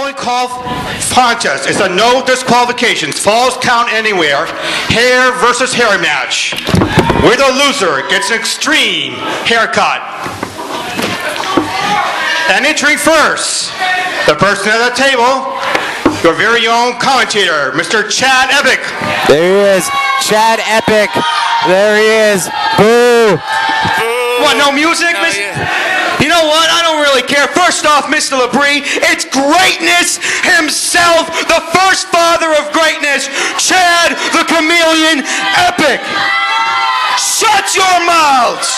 following contest is a no disqualifications, falls count anywhere, hair versus hair match, where the loser gets an extreme haircut. And entering first, the person at the table, your very own commentator, Mr. Chad Epik. There he is, Chad Epik. There he is. Boo. Boo. What, no music, no, You know what? I don't really care. First off, Mr. Labrie, it's greatness himself, the first father of greatness, Chad the Chameleon Epik. Shut your mouths!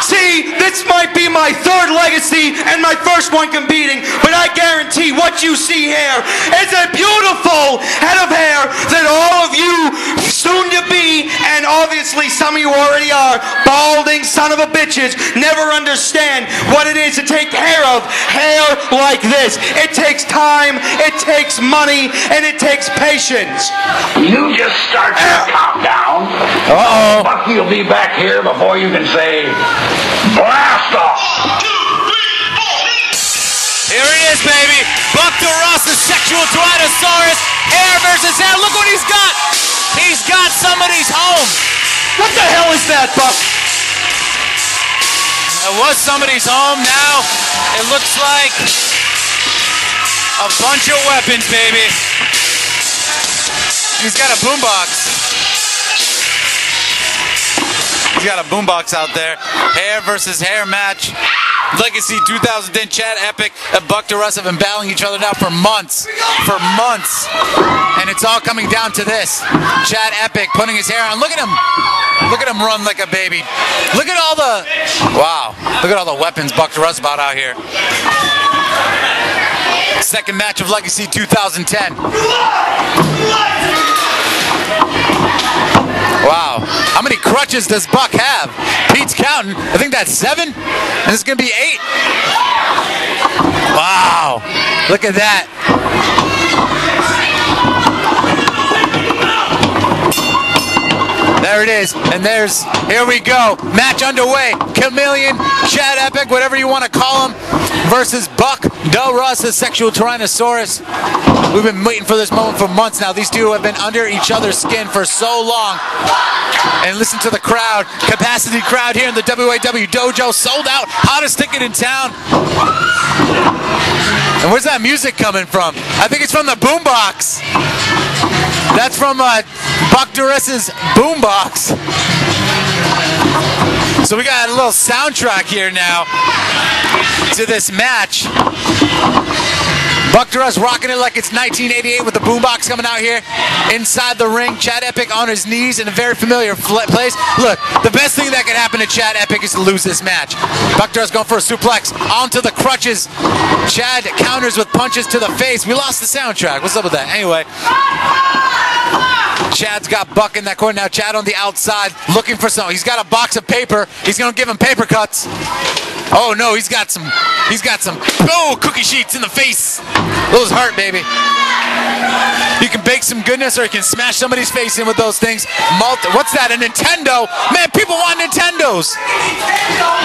See, this might be my third legacy and my first one competing, but I guarantee what you see here is a beautiful head of hair that all of you soon to be, and obviously some of you already are, balding son of a bitches never understand what it is to take care of hair like this. It takes time, it takes money, and it takes patience. You just start your countdown. Uh-oh. Buck, you'll be back here before you can say blast off. 1, 2, 3, 4. Here he is, baby. Buck DeRoss, the sexual Tyrannosaurus. Hair versus hair. Look what he's got. He's got somebody's home. What the hell is that, Buck? It was somebody's home. Now it looks like a bunch of weapons, baby. He's got a boombox. He's got a boombox out there. Hair versus hair match. Legacy 2010. Chad Epik and Buck DeRais have been battling each other now for months. For months. And it's all coming down to this. Chad Epik putting his hair on. Look at him. Look at him run like a baby. Look at all the... Wow. Look at all the weapons Buck DeRais bought out here. Second match of Legacy 2010. Wow. How many crutches does Buck have? Pete's counting. I think that's 7. And this is going to be 8. Wow. Look at that. There it is. And there's, here we go. Match underway. Chameleon, Chad Epik, whatever you want to call him, versus Buck DeRais, the sexual Tyrannosaurus. We've been waiting for this moment for months now. These two have been under each other's skin for so long. And listen to the crowd. Capacity crowd here in the WAW Dojo. Sold out. Hottest ticket in town. And where's that music coming from? I think it's from the boombox. That's from Buck DeRais's boombox. So we got a little soundtrack here now to this match. Buck DeRais rocking it like it's 1988 with the boombox coming out here inside the ring. Chad Epik on his knees in a very familiar place. Look, the best thing that could happen to Chad Epik is to lose this match. Buck DeRais going for a suplex onto the crutches. Chad counters with punches to the face. We lost the soundtrack. What's up with that? Anyway. Chad's got Buck in that corner now. Chad on the outside looking for something. He's got a box of paper. He's going to give him paper cuts. Oh no, he's got some cookie sheets in the face. Those hurt, baby. You can bake some goodness or you can smash somebody's face in with those things. What's that, a Nintendo? Man, people want Nintendos.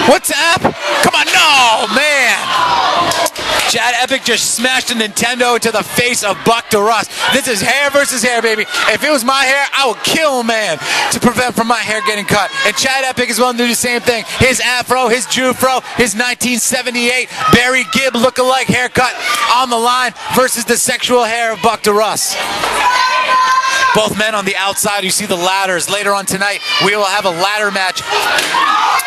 What's up? Come on, no, man. Chad Epik just smashed a Nintendo to the face of Buck DeRais. This is hair versus hair, baby. If it was my hair, I would kill a man to prevent from my hair getting cut. And Chad Epik is willing to do the same thing. His afro, his Jufro, his 1978 Barry Gibb look-alike haircut on the line versus the sexual hair of Buck DeRais. Both men on the outside. You see the ladders. Later on tonight, we will have a ladder match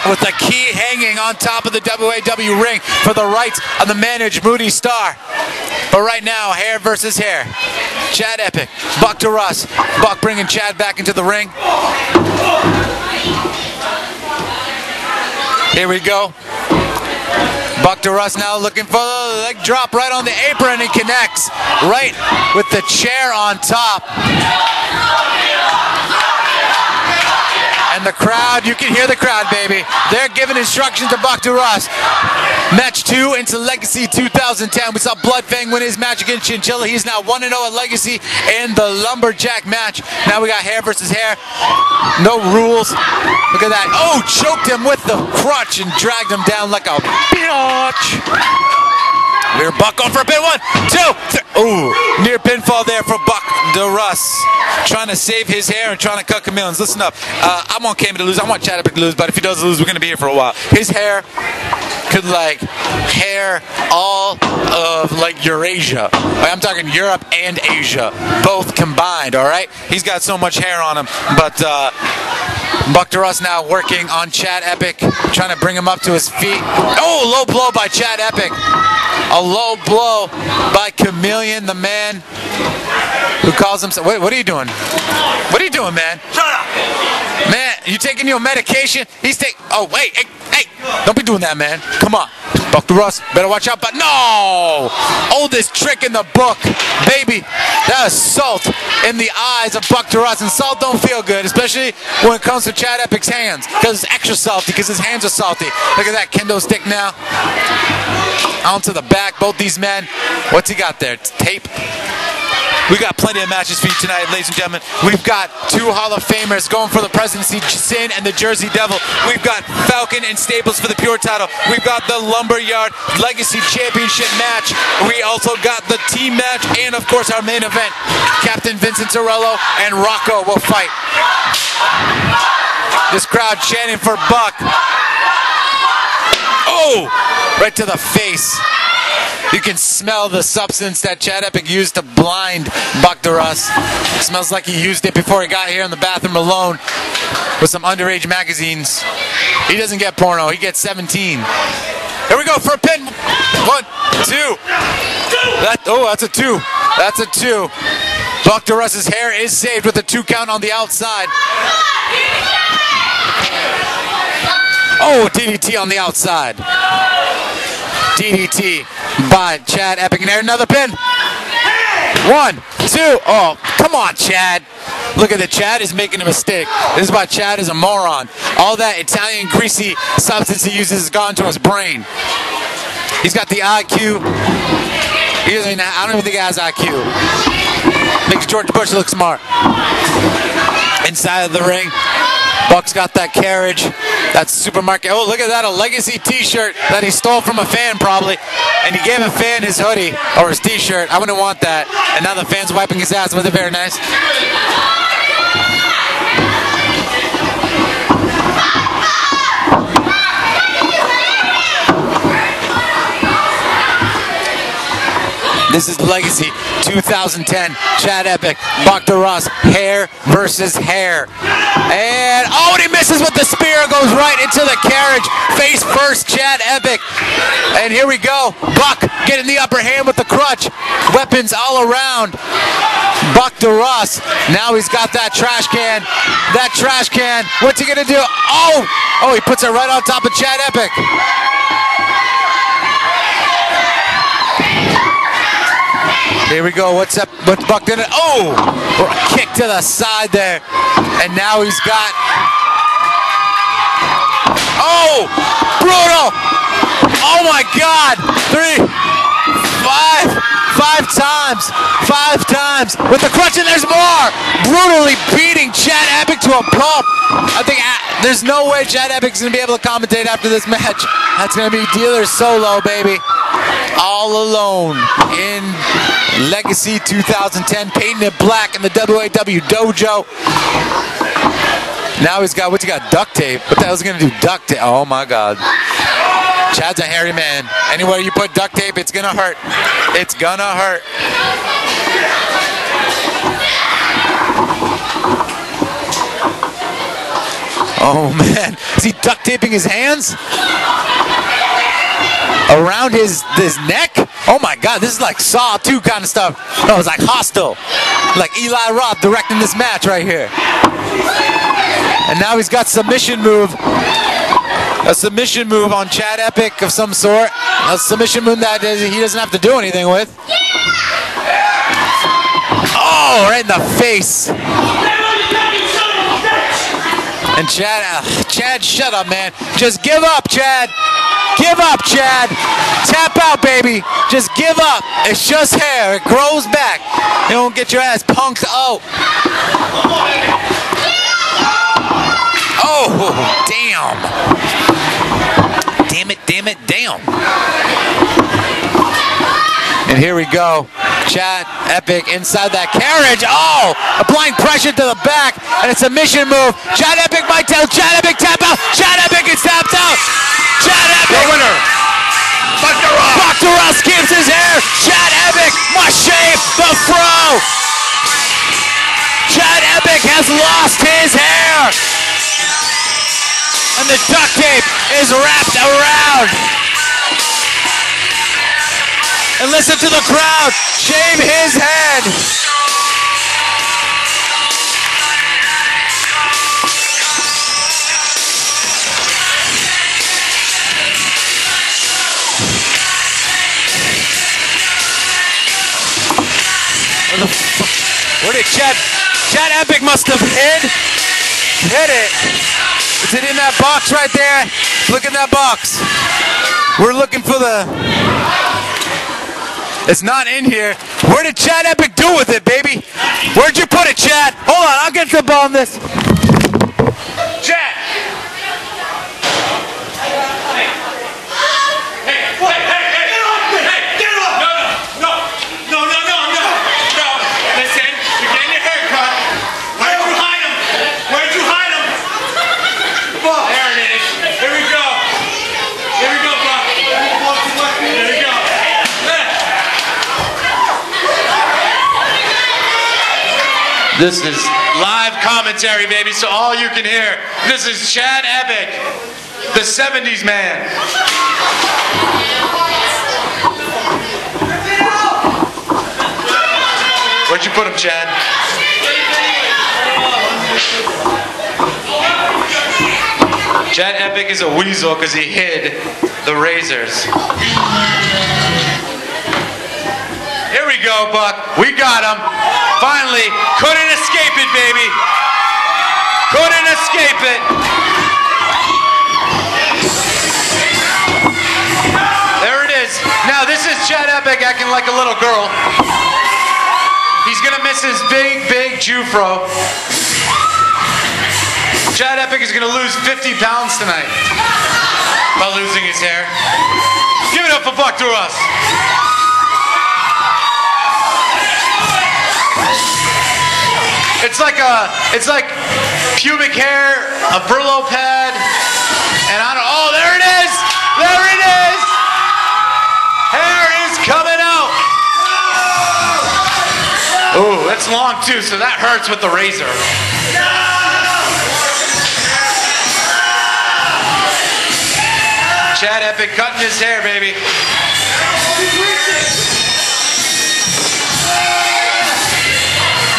with the key hanging on top of the WAW ring for the rights of the managed Moody Starr. But right now, hair versus hair. Chad Epik, Buck DeRais. Buck bringing Chad back into the ring. Here we go. Buck DeRais now looking for the leg drop right on the apron and connects right with the chair on top. And the crowd, you can hear the crowd, baby. They're giving instructions to Buck DeRais. Match 2 into Legacy 2010. We saw Bloodfang win his match against Chinchilla. He's now 1-0 at Legacy in the Lumberjack match. Now we got hair versus hair. No rules. Look at that. Oh, choked him with the crutch and dragged him down like a bitch. here. Buck going for a pin. 1, 2, 3. Ooh, near pinfall there for Buck DeRais. Trying to save his hair and trying to cut Camillon's. Listen up. I want Cammy to lose. I want Chad Epik to lose. But if he does lose, we're going to be here for a while. His hair could, like, hair all of, like, Eurasia. I'm talking Europe and Asia. Both combined, all right? He's got so much hair on him. But Buck DeRais now working on Chad Epik. Trying to bring him up to his feet. Oh, low blow by Chad Epik. A low blow by Chameleon, the man who calls himself... Wait, what are you doing? What are you doing, man? Shut up! Man, you taking your medication? He's taking... Oh, wait, hey, hey! Don't be doing that, man. Come on. Buck DeRais, better watch out, but no! Oldest trick in the book, baby. That assault in the eyes of Buck DeRais. And salt don't feel good, especially when it comes to Chad Epik's hands. Because it's extra salty, because his hands are salty. Look at that kendo stick now. Onto the back, both these men. What's he got there? It's tape. We got plenty of matches for you tonight, ladies and gentlemen. We've got two Hall of Famers going for the presidency, Sin and the Jersey Devil. We've got Falcon and Staples for the pure title. We've got the Lumberyard Legacy Championship match. We also got the team match and, of course, our main event. Captain Vincent Torello and Rocco will fight. This crowd chanting for Buck. Oh! Right to the face. You can smell the substance that Chad Epik used to blind Buck DeRais. It smells like he used it before he got here in the bathroom alone with some underage magazines. He doesn't get porno. He gets 17. Here we go for a pin. 1, 2. That's a 2. That's a 2. Buck DeRais's hair is saved with a 2 count on the outside. Oh, DDT on the outside. DDT by Chad Epik. And another pin. 1, 2. Oh, come on, Chad. Look at the Chad is making a mistake. This is why Chad is a moron. All that Italian greasy substance he uses has gone to his brain. He's got the IQ. He doesn't even, I don't even think he has IQ. Makes George Bush look smart. Inside of the ring, Buck's got that carriage. That supermarket. Oh, look at that, a Legacy t-shirt that he stole from a fan probably. And he gave a fan his hoodie or his t-shirt. I wouldn't want that. And now the fan's wiping his ass with it. Very nice. This is Legacy 2010, Chad Epik, Buck DeRais, hair versus hair. And, oh, and he misses with the spear, goes right into the carriage, face first, Chad Epik. And here we go, Buck getting the upper hand with the crutch, weapons all around. Buck DeRais, now he's got that trash can, what's he gonna do? Oh, he puts it right on top of Chad Epik. Here we go. What's up? What's Buck doing? Oh! Kick to the side there. And now he's got... Oh! Brutal! Oh my God! 3, 5... 5 times with the crutch, and there's more. Brutally beating Chad Epik to a pulp. I think there's no way Chad Epik's going to be able to commentate after this match. That's going to be dealer solo, baby. All alone in Legacy 2010, painting it black in the WAW dojo. Now he's got, what's he got? Duct tape. What the hell's he going to do? Duct tape. Oh my God. Chad's a hairy man. Anywhere you put duct tape, it's gonna hurt. It's gonna hurt. Oh man, is he duct taping his hands? Around his neck? Oh my God, this is like Saw 2 kind of stuff. No, it's like Hostile. Like Eli Roth directing this match right here. And now he's got submission move. A submission move on Chad Epik of some sort. A submission move that he doesn't have to do anything with. Oh, right in the face. And Chad, shut up, man. Just give up, Chad. Give up, Chad. Tap out, baby. Just give up. It's just hair. It grows back. It won't get your ass punked out. Oh, damn. Damn it, damn it, damn. And here we go. Chad Epik inside that carriage. Oh, applying pressure to the back. And it's a mission move. Chad Epik might tell. Chad Epik tap out. Chad Epik is tapped out. Chad Epik. The winner. Buck DeRoss. Buck DeRoss keeps his hair. Chad Epik must shave the fro. Chad Epik has lost his hair. And the duct tape is wrapped around. And listen to the crowd shave his head. Where did Chad Epik must have hit it. Is it in that box right there? Look in that box. We're looking for the... It's not in here. Where did Chad Epik do with it, baby? Where'd you put it, Chad? Hold on, I'll get the ball on this. Chad! This is live commentary, baby, so all you can hear. This is Chad Epik, the 70s man. Where'd you put him, Chad? Chad Epik is a weasel because he hid the razors. Here we go, Buck. We got him. Finally, couldn't escape it, baby. Couldn't escape it. There it is. Now, this is Chad Epik acting like a little girl. He's going to miss his big, big Jufro. Chad Epik is going to lose 50 pounds tonight by losing his hair. Give it up for Buck DeRoss. It's like pubic hair, a Brillo pad, and I don't. Oh, there it is! There it is! Hair is coming out. Oh, that's long too, so that hurts with the razor. Chad Epik cutting his hair, baby.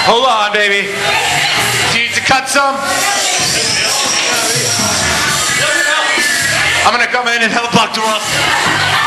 Hold on, baby. Do you need to cut some? I'm gonna come in and help Buck DeRoss.